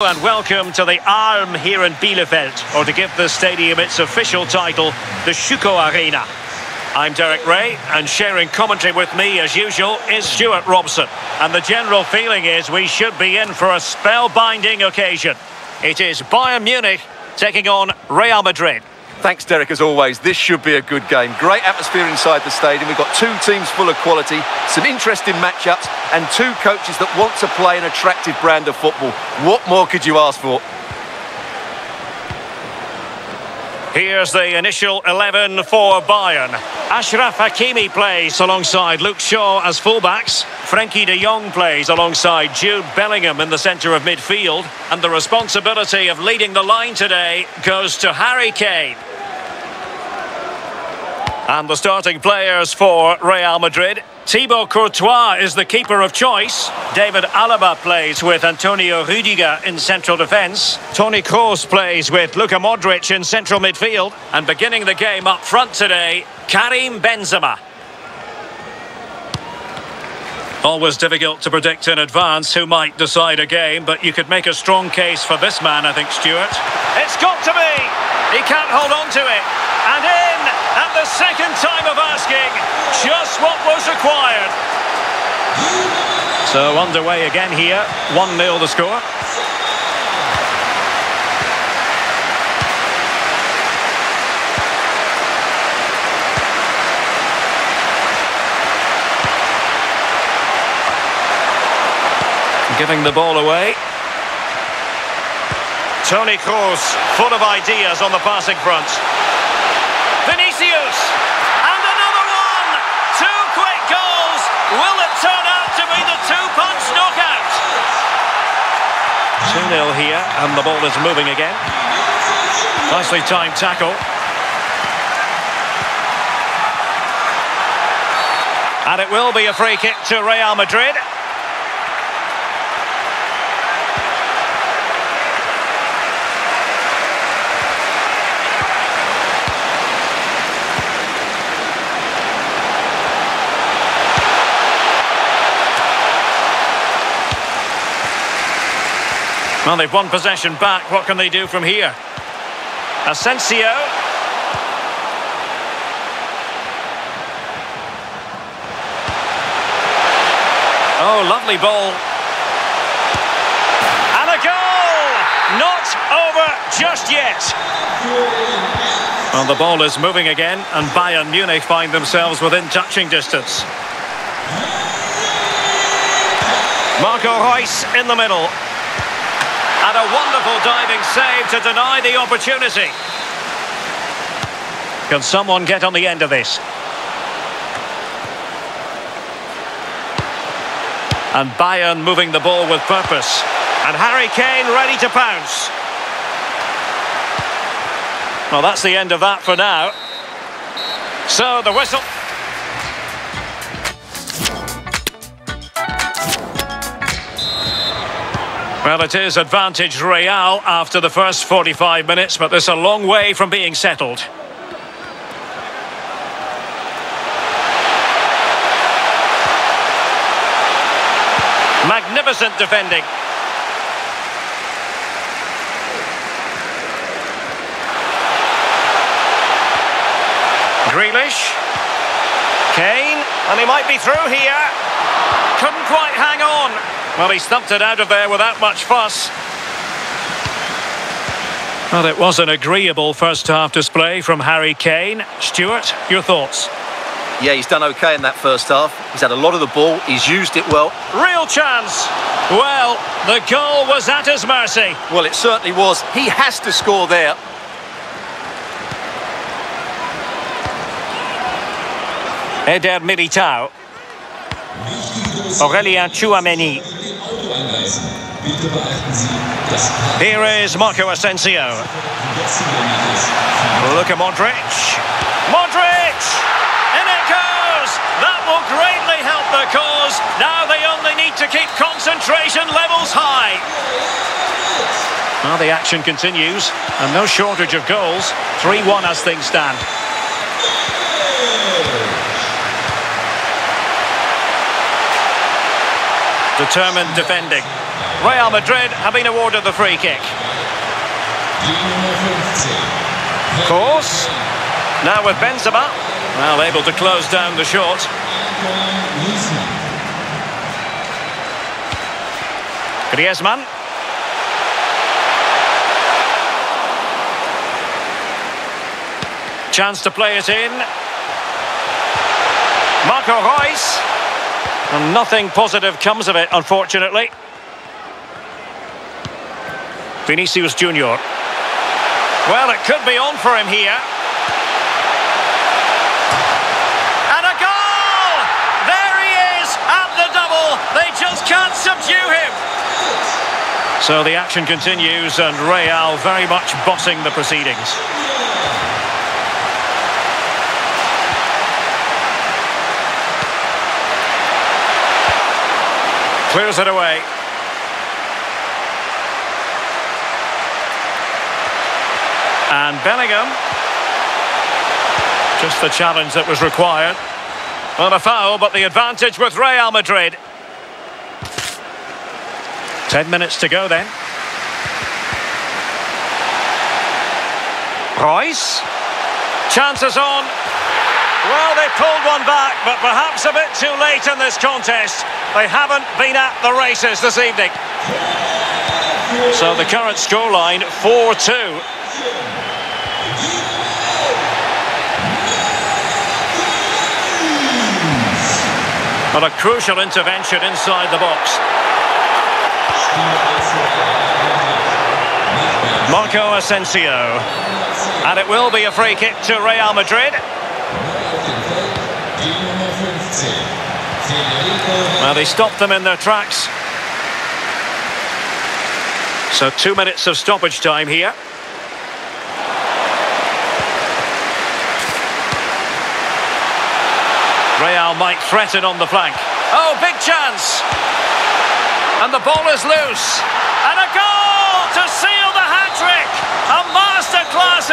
And welcome to the Arm here in Bielefeld, or to give the stadium its official title, the Schuko Arena. I'm Derek Ray, and sharing commentary with me, as usual, is Stuart Robson. And the general feeling is we should be in for a spellbinding occasion. It is Bayern Munich taking on Real Madrid. Thanks, Derek, as always. This should be a good game. Great atmosphere inside the stadium. We've got two teams full of quality, some interesting matchups, and two coaches that want to play an attractive brand of football. What more could you ask for? Here's the initial 11 for Bayern. Ashraf Hakimi plays alongside Luke Shaw as fullbacks. Frankie de Jong plays alongside Jude Bellingham in the centre of midfield. And the responsibility of leading the line today goes to Harry Kane. And the starting players for Real Madrid. Thibaut Courtois is the keeper of choice. David Alaba plays with Antonio Rüdiger in central defence. Toni Kroos plays with Luka Modric in central midfield. And beginning the game up front today, Karim Benzema. Always difficult to predict in advance who might decide a game, but you could make a strong case for this man, I think, Stuart. It's got to be! He can't hold on to it. And in at the second time of asking. Just what was required. So underway again here. 1-0 the score. Giving the ball away. Toni Kroos, full of ideas on the passing front. Vinicius! Will it turn out to be the two-punch knockout? 2-0 here, and the ball is moving again. Nicely timed tackle. And it will be a free kick to Real Madrid. Well, they've won possession back. What can they do from here? Asensio. Oh, lovely ball. And a goal! Not over just yet. Well, the ball is moving again, and Bayern Munich find themselves within touching distance. Marco Reus in the middle. And a wonderful diving save to deny the opportunity. Can someone get on the end of this? And Bayern moving the ball with purpose. And Harry Kane ready to pounce. Well, that's the end of that for now. So the whistle... Well, it is advantage Real after the first 45 minutes, but there's a long way from being settled. Magnificent defending. Grealish. Kane. And he might be through here. Couldn't quite hang on. Well, he stumped it out of there without much fuss. Well, it was an agreeable first-half display from Harry Kane. Stuart, your thoughts? Yeah, he's done OK in that first half. He's had a lot of the ball. He's used it well. Real chance. Well, the goal was at his mercy. Well, it certainly was. He has to score there. Eder Militao. Aurelien Tchouameni. Here is Marco Asensio. Look at Modric. Modric! In it goes! That will greatly help the cause. Now they only need to keep concentration levels high. Now the action continues, and no shortage of goals. 3-1 as things stand. Determined defending. Real Madrid have been awarded the free kick. Kroos. Now with Benzema. Well, able to close down the shot. Griezmann. Chance to play it in. Marco Reus. And nothing positive comes of it, unfortunately. Vinicius Junior. Well, it could be on for him here. And a goal! There he is at the double. They just can't subdue him. So the action continues, and Real very much bossing the proceedings. Clears it away. And Bellingham. Just the challenge that was required. Not a foul, but the advantage with Real Madrid. 10 minutes to go then. Reus. Chances on. Well, they pulled one back, but perhaps a bit too late in this contest. They haven't been at the races this evening. So the current scoreline, 4-2. But a crucial intervention inside the box. Marco Asensio. And it will be a free kick to Real Madrid. Well, they stopped them in their tracks. So 2 minutes of stoppage time here. Real might threaten on the flank. Oh, big chance. And the ball is loose. And a goal to seal the hat-trick. A masterclass.